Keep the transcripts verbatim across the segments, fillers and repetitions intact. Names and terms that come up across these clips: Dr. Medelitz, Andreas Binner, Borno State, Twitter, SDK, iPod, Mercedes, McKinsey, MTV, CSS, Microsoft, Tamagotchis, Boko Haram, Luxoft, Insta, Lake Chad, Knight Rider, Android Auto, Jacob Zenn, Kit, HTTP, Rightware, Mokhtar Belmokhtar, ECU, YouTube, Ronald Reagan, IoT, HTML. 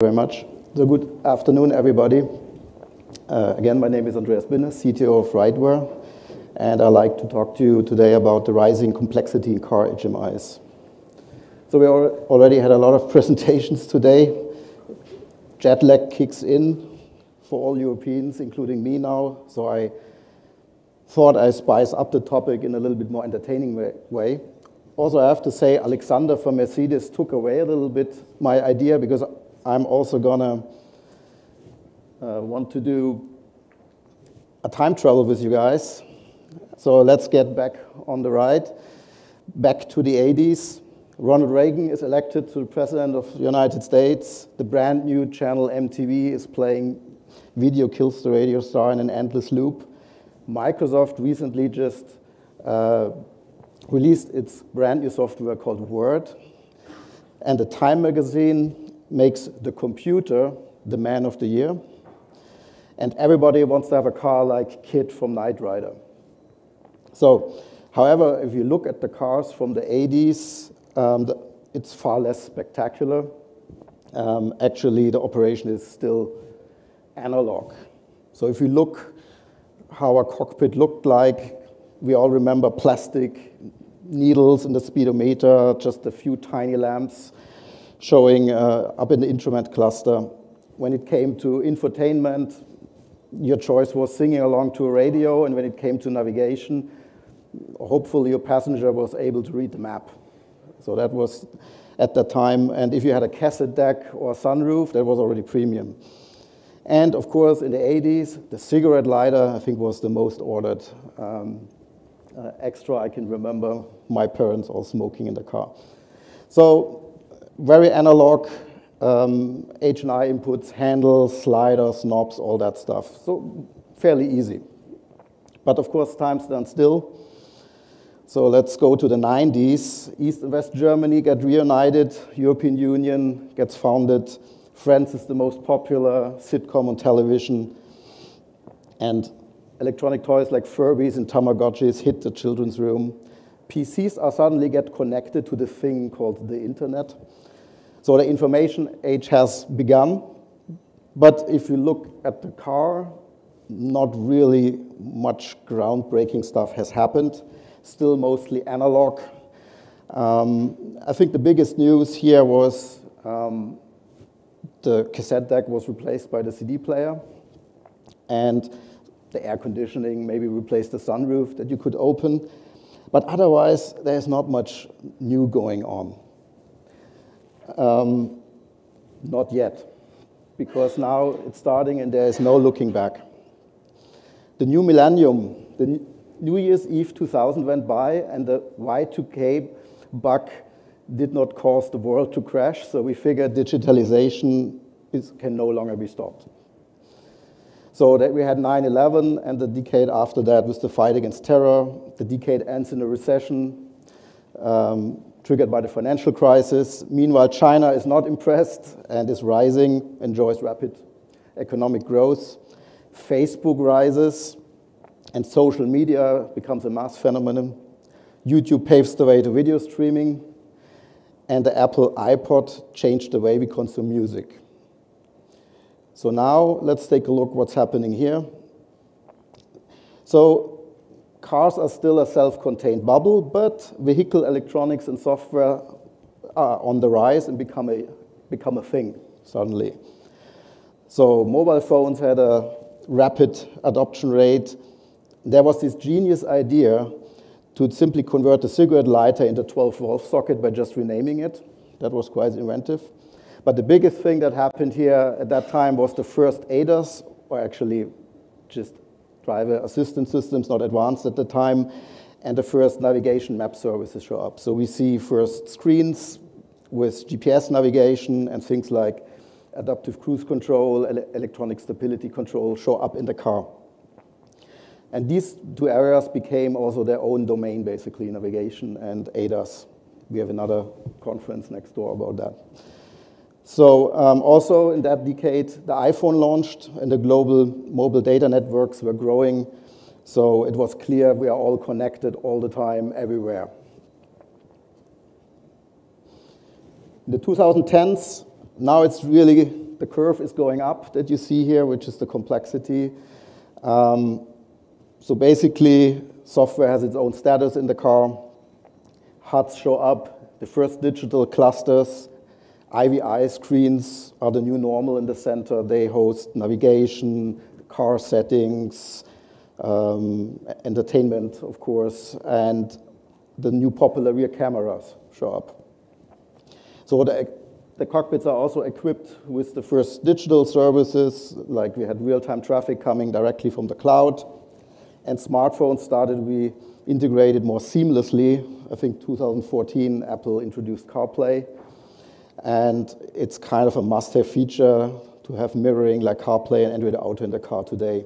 Very much. So good afternoon, everybody. Uh, again, my name is Andreas Binner, C T O of Rightware, and I'd like to talk to you today about the rising complexity in car H M Is. So we al already had a lot of presentations today. Jet lag kicks in for all Europeans, including me now, so I thought I spice up the topic in a little bit more entertaining way. Also, I have to say, Alexander from Mercedes took away a little bit my idea, because I'm also gonna uh, want to do a time travel with you guys. So let's get back on the ride. Back to the eighties. Ronald Reagan is elected to the President of the United States. The brand new channel M T V is playing Video Kills the Radio Star in an endless loop. Microsoft recently just uh, released its brand new software called Word. And the Time magazine makes the computer the man of the year, and everybody wants to have a car like Kit from Knight Rider. So, however, if you look at the cars from the eighties, um, the, it's far less spectacular. Um, actually, the operation is still analog. So if you look how a cockpit looked like, we all remember plastic needles in the speedometer, just a few tiny lamps showing uh, up in the instrument cluster. When it came to infotainment, your choice was singing along to a radio, and when it came to navigation, hopefully your passenger was able to read the map. So that was at that time, and if you had a cassette deck or a sunroof, that was already premium. And of course, in the eighties, the cigarette lighter, I think, was the most ordered um, uh, extra. I can remember my parents all smoking in the car. So, very analog, um, H and I inputs, handles, sliders, knobs, all that stuff. So fairly easy. But of course, time stands still. So let's go to the nineties. East and West Germany get reunited. European Union gets founded. France is the most popular sitcom on television. And electronic toys like Furbies and Tamagotchis hit the children's room. P Cs are suddenly get connected to the thing called the internet. So the information age has begun, but if you look at the car, not really much groundbreaking stuff has happened, still mostly analog. Um, I think the biggest news here was um, the cassette deck was replaced by the C D player, and the air conditioning maybe replaced the sunroof that you could open, but otherwise there's not much new going on. Um, not yet, because now it's starting and there is no looking back. The new millennium, the New Year's Eve two thousand went by, and the Y two K bug did not cause the world to crash, so we figured digitalization is, can no longer be stopped. So that we had nine eleven, and the decade after that was the fight against terror. The decade ends in a recession, Um, triggered by the financial crisis. Meanwhile, China is not impressed and is rising, enjoys rapid economic growth. Facebook rises, and social media becomes a mass phenomenon. YouTube paves the way to video streaming, and the Apple iPod changed the way we consume music. So now, let's take a look what's happening here. So, cars are still a self-contained bubble, but vehicle electronics and software are on the rise and become a, become a thing suddenly. So mobile phones had a rapid adoption rate. There was this genius idea to simply convert the cigarette lighter into a twelve volt socket by just renaming it. That was quite inventive. But the biggest thing that happened here at that time was the first A D A S, or actually just driver assistance systems, not advanced at the time, and the first navigation map services show up. So we see first screens with G P S navigation and things like adaptive cruise control, ele electronic stability control show up in the car. And these two areas became also their own domain, basically, navigation and A D A S. We have another conference next door about that. So um, also in that decade, the iPhone launched and the global mobile data networks were growing. So it was clear we are all connected all the time, everywhere. In the twenty tens, now it's really the curve is going up that you see here, which is the complexity. Um, so basically, software has its own status in the car. H U Ds show up, the first digital clusters, I V I screens are the new normal in the center. They host navigation, car settings, um, entertainment, of course, and the new popular rear cameras show up. So the, the cockpits are also equipped with the first digital services, like we had real-time traffic coming directly from the cloud, and smartphones started we integrated more seamlessly. I think two thousand fourteen, Apple introduced CarPlay, and it's kind of a must-have feature to have mirroring like CarPlay and Android Auto in the car today.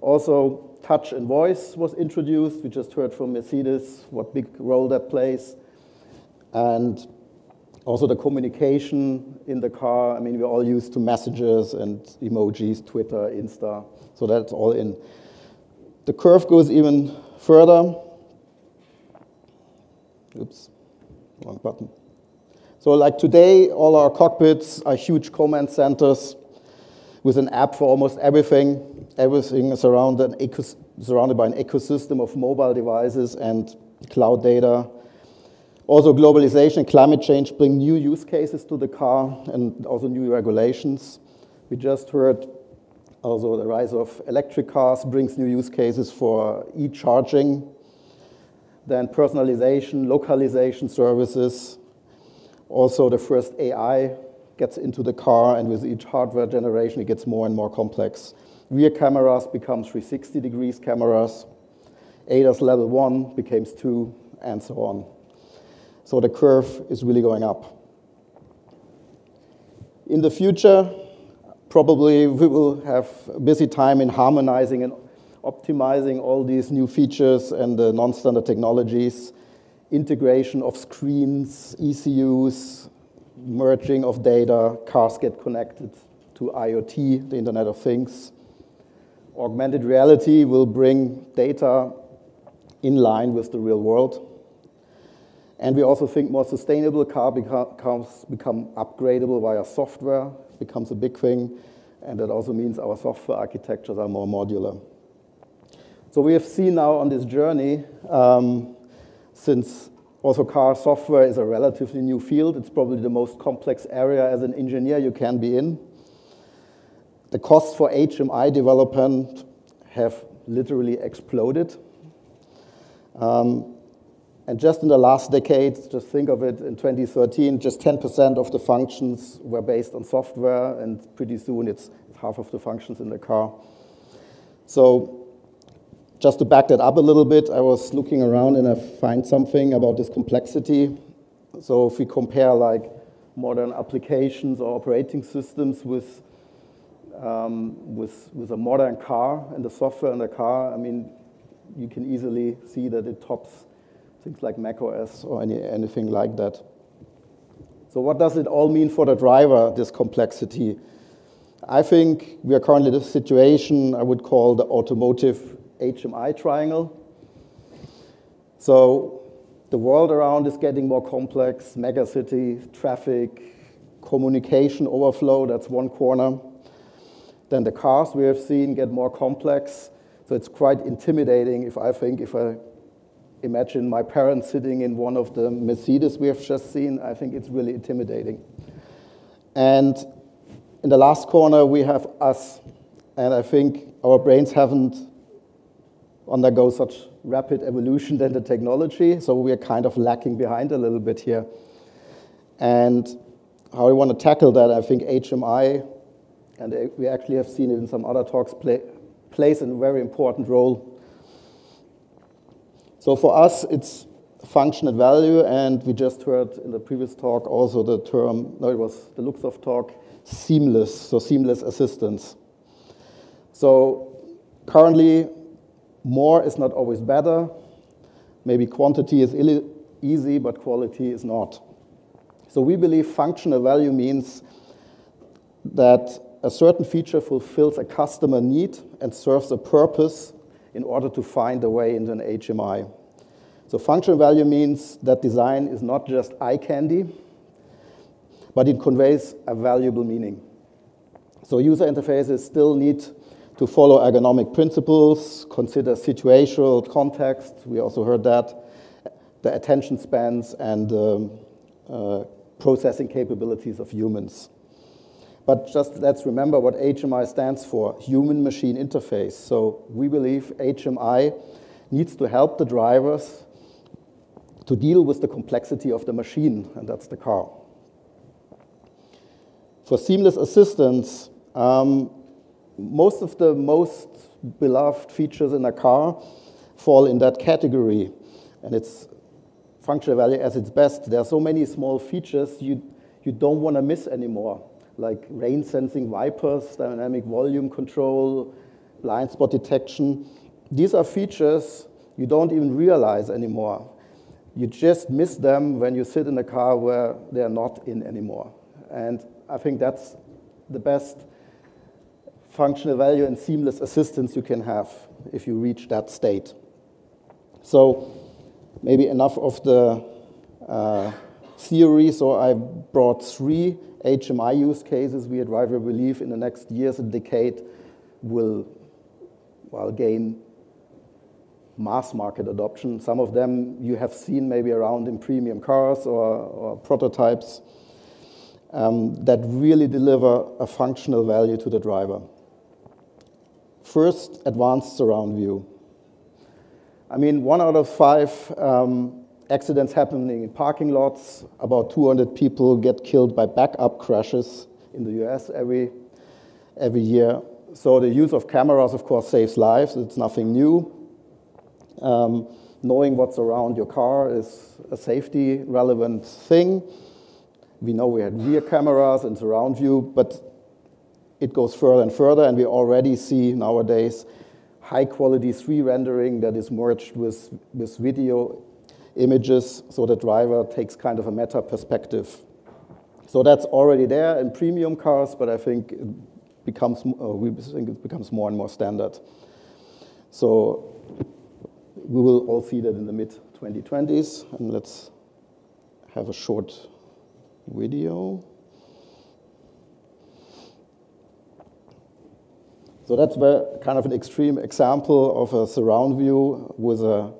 Also, touch and voice was introduced. We just heard from Mercedes what big role that plays. And also the communication in the car. I mean, we're all used to messages and emojis, Twitter, Insta. So that's all in. The curve goes even further. Oops, wrong button. So like today, all our cockpits are huge command centers with an app for almost everything. Everything is around an ecos surrounded by an ecosystem of mobile devices and cloud data. Also, globalization and climate change bring new use cases to the car and also new regulations. We just heard also the rise of electric cars brings new use cases for e-charging. Then personalization, localization services. Also, the first A I gets into the car, and with each hardware generation, it gets more and more complex. Rear cameras become three sixty degrees cameras. A D A S level one becomes two, and so on. So the curve is really going up. In the future, probably we will have a busy time in harmonizing and optimizing all these new features and the non-standard technologies. Integration of screens, E C Us, merging of data, cars get connected to I O T, the Internet of Things. Augmented reality will bring data in line with the real world. And we also think more sustainable car becomes become upgradable via software, becomes a big thing, and that also means our software architectures are more modular. So we have seen now on this journey, um, since also car software is a relatively new field, it's probably the most complex area as an engineer you can be in. The costs for H M I development have literally exploded. Um, and just in the last decade, just think of it, in twenty thirteen, just ten percent of the functions were based on software, and pretty soon it's half of the functions in the car. So, just to back that up a little bit, I was looking around and I find something about this complexity. So if we compare like modern applications or operating systems with, um, with, with a modern car and the software in the car, I mean, you can easily see that it tops things like macOS or any, anything like that. So what does it all mean for the driver, this complexity? I think we are currently in a situation I would call the automotive H M I triangle. So the world around is getting more complex, megacity, traffic, communication overflow, that's one corner. Then the cars we have seen get more complex. So it's quite intimidating if I think, if I imagine my parents sitting in one of the Mercedes we have just seen, I think it's really intimidating. And in the last corner, we have us. And I think our brains haven't undergo such rapid evolution than the technology, so we are kind of lacking behind a little bit here. And how we want to tackle that, I think H M I, and we actually have seen it in some other talks, play, plays a very important role. So for us, it's function and value, and we just heard in the previous talk also the term, no, it was the Luxoft talk, seamless, so seamless assistance. So currently, more is not always better. Maybe quantity is easy, but quality is not. So we believe functional value means that a certain feature fulfills a customer need and serves a purpose in order to find a way into an H M I. So functional value means that design is not just eye candy, but it conveys a valuable meaning. So user interfaces still need to follow ergonomic principles, consider situational context, we also heard that, the attention spans and um, uh, processing capabilities of humans. But just let's remember what H M I stands for, human-machine interface. So we believe H M I needs to help the drivers to deal with the complexity of the machine, and that's the car. For seamless assistance, um, most of the most beloved features in a car fall in that category, and it's functional value as its best. There are so many small features you, you don't want to miss anymore, like rain sensing wipers, dynamic volume control, blind spot detection. These are features you don't even realize anymore. You just miss them when you sit in a car where they're not in anymore. And I think that's the best functional value and seamless assistance you can have if you reach that state. So maybe enough of the uh, theory. So I brought three H M I use cases we at Rightware believe in the next years and decade will well, gain mass market adoption. Some of them you have seen maybe around in premium cars or, or prototypes um, that really deliver a functional value to the driver. First, advanced surround view. I mean, one out of five um, accidents happening in parking lots, about two hundred people get killed by backup crashes in the U S every, every year. So the use of cameras, of course, saves lives. It's nothing new. Um, knowing what's around your car is a safety relevant thing. We know we had rear cameras and surround view, but it goes further and further, and we already see nowadays high quality three D rendering that is merged with, with video images, so the driver takes kind of a meta perspective. So that's already there in premium cars, but I think it becomes, uh, we think it becomes more and more standard. So we will all see that in the mid twenty twenties, and let's have a short video. So that's where kind of an extreme example of a surround view with a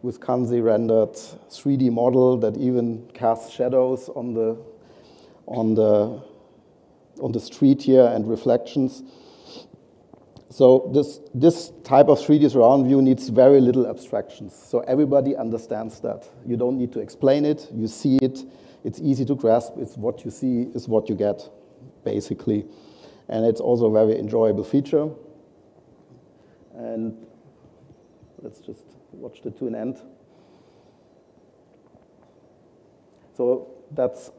with Kanzi rendered three D model that even casts shadows on the on the on the street here and reflections. So this, this type of three D surround view needs very little abstractions. So everybody understands that. You don't need to explain it. You see it. It's easy to grasp. It's what you see is what you get, basically. And it's also a very enjoyable feature. And let's just watch the tune end. So that's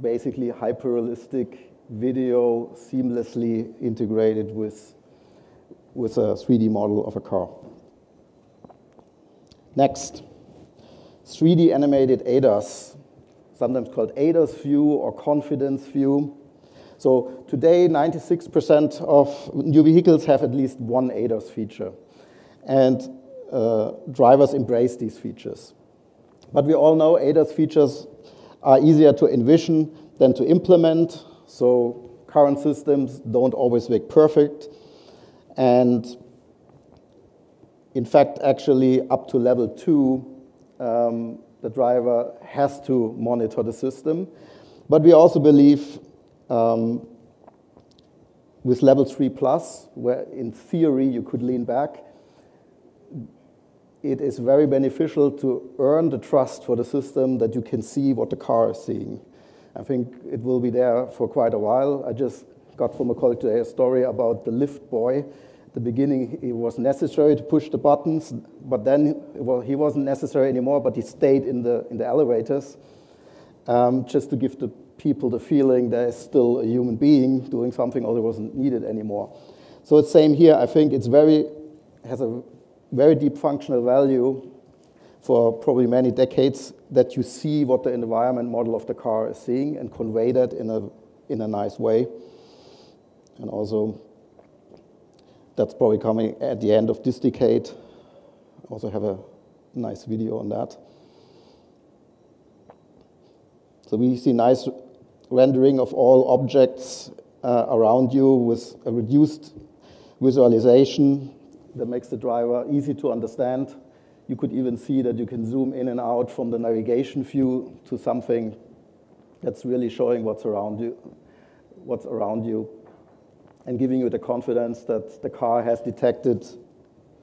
basically hyper-realistic video seamlessly integrated with with a three D model of a car. Next, three D animated A D A S, sometimes called A D A S view or confidence view. So today, ninety-six percent of new vehicles have at least one A D A S feature, and uh, drivers embrace these features. But we all know A D A S features are easier to envision than to implement, so current systems don't always work perfect. And in fact, actually, up to level two, um, the driver has to monitor the system. But we also believe um, with level three plus, where in theory you could lean back, it is very beneficial to earn the trust for the system that you can see what the car is seeing. I think it will be there for quite a while. I just got from a colleague today a story about the lift boy. At the beginning, it was necessary to push the buttons, but then, well, he wasn't necessary anymore, but he stayed in the, in the elevators um, just to give the people the feeling there is still a human being doing something, although it wasn't needed anymore. So it's same here. I think it's very, has a very deep functional value for probably many decades that you see what the environment model of the car is seeing and convey that in a, in a nice way. And also, that's probably coming at the end of this decade. I also have a nice video on that. So we see nice rendering of all objects uh, around you with a reduced visualization that makes the driver easy to understand. You could even see that you can zoom in and out from the navigation view to something that's really showing what's around you, what's around you, and giving you the confidence that the car has detected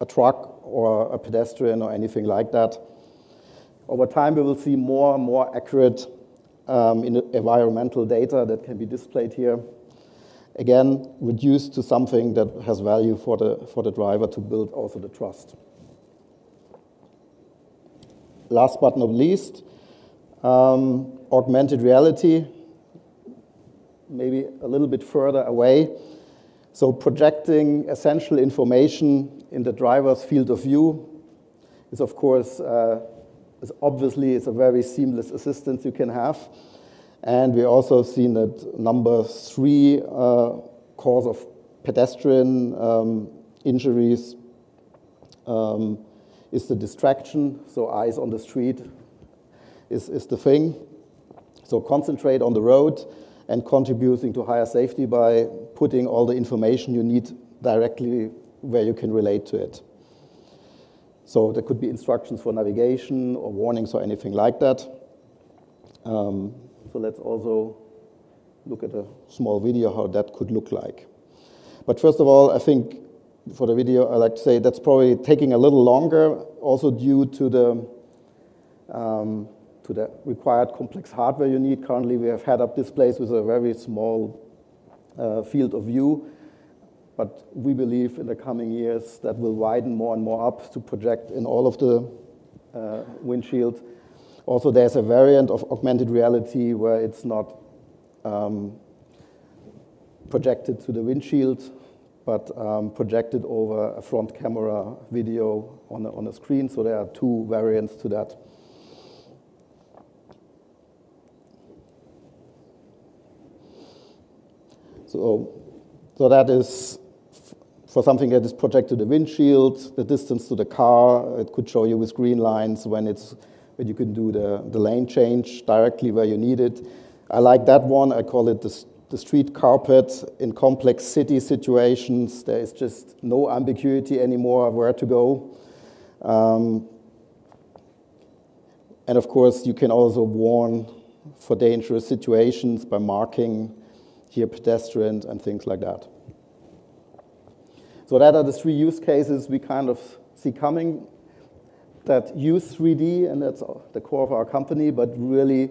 a truck or a pedestrian or anything like that. Over time, we will see more and more accurate um, environmental data that can be displayed here. Again, reduced to something that has value for the, for the driver to build also the trust. Last but not least, um, augmented reality, maybe a little bit further away. So projecting essential information in the driver's field of view is, of course, uh, is obviously it's a very seamless assistance you can have. And we also seen that number three uh, cause of pedestrian um, injuries um, is the distraction. So eyes on the street is, is the thing. So concentrate on the road and contributing to higher safety by putting all the information you need directly where you can relate to it. So there could be instructions for navigation or warnings or anything like that. Um, so let's also look at a small video how that could look like. But first of all, I think for the video, I like to say that's probably taking a little longer, also due to the, um, to the required complex hardware you need. Currently, we have head-up displays with a very small uh, field of view. But we believe in the coming years that will widen more and more up to project in all of the uh, windshield. Also, there's a variant of augmented reality where it's not um, projected to the windshield, but um, projected over a front camera video on a, on a screen. So there are two variants to that. So, so that is for something that is projected to the windshield, the distance to the car. It could show you with green lines when it's when you can do the, the lane change directly where you need it. I like that one. I call it the, the street carpet. In complex city situations, there is just no ambiguity anymore where to go. Um, and of course, you can also warn for dangerous situations by marking here pedestrians and things like that. So that are the three use cases we kind of see coming that use three D, and that's the core of our company, but really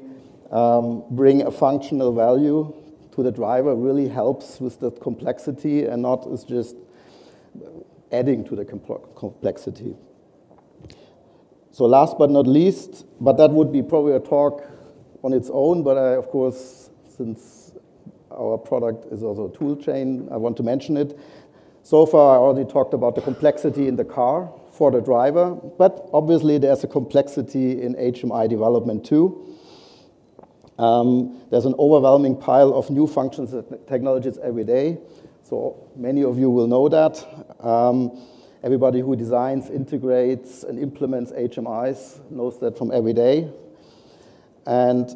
um, bring a functional value to the driver, really helps with the complexity and not is just adding to the complexity. So last but not least, but that would be probably a talk on its own, but I, of course, since our product is also a tool chain, I want to mention it. So far, I already talked about the complexity in the car for the driver, but obviously there's a complexity in H M I development too. Um, there's an overwhelming pile of new functions and technologies every day, so many of you will know that. Um, everybody who designs, integrates, and implements H M Is knows that from every day. And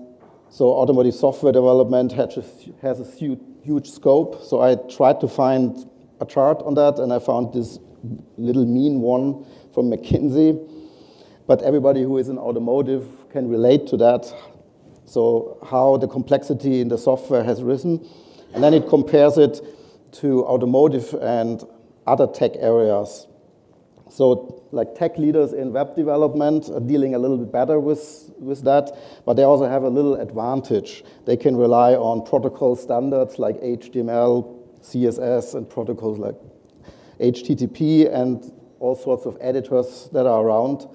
so automotive software development has a, has a huge, huge scope, so I tried to find a chart on that, and I found this little mean one from McKinsey. But everybody who is in automotive can relate to that. So how the complexity in the software has risen. And then it compares it to automotive and other tech areas. So like tech leaders in web development are dealing a little bit better with, with that, but they also have a little advantage. They can rely on protocol standards like H T M L, C S S and protocols like H T T P and all sorts of editors that are around.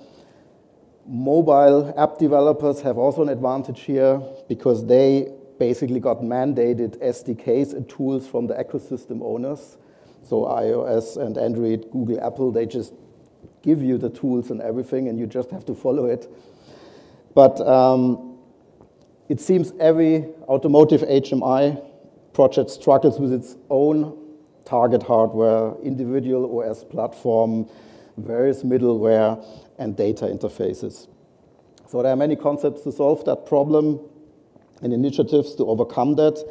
Mobile app developers have also an advantage here because they basically got mandated S D Ks and tools from the ecosystem owners. So iOS and Android, Google, Apple, they just give you the tools and everything and you just have to follow it. But um, it seems every automotive H M I project struggles with its own target hardware, individual O S platform, various middleware, and data interfaces. So there are many concepts to solve that problem and initiatives to overcome that.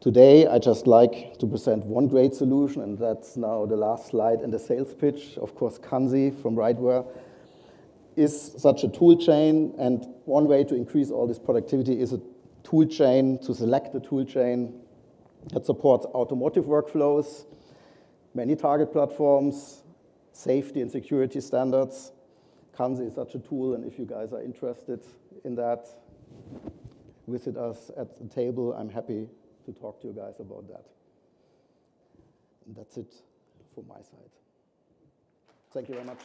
Today, I just like to present one great solution, and that's now the last slide and the sales pitch. Of course, Kanzi from Rightware is such a tool chain, and one way to increase all this productivity is a tool chain, to select a tool chain that supports automotive workflows, many target platforms, safety and security standards. Kanzi is such a tool, and if you guys are interested in that, visit us at the table. I'm happy to talk to you guys about that. And that's it from my side. Thank you very much.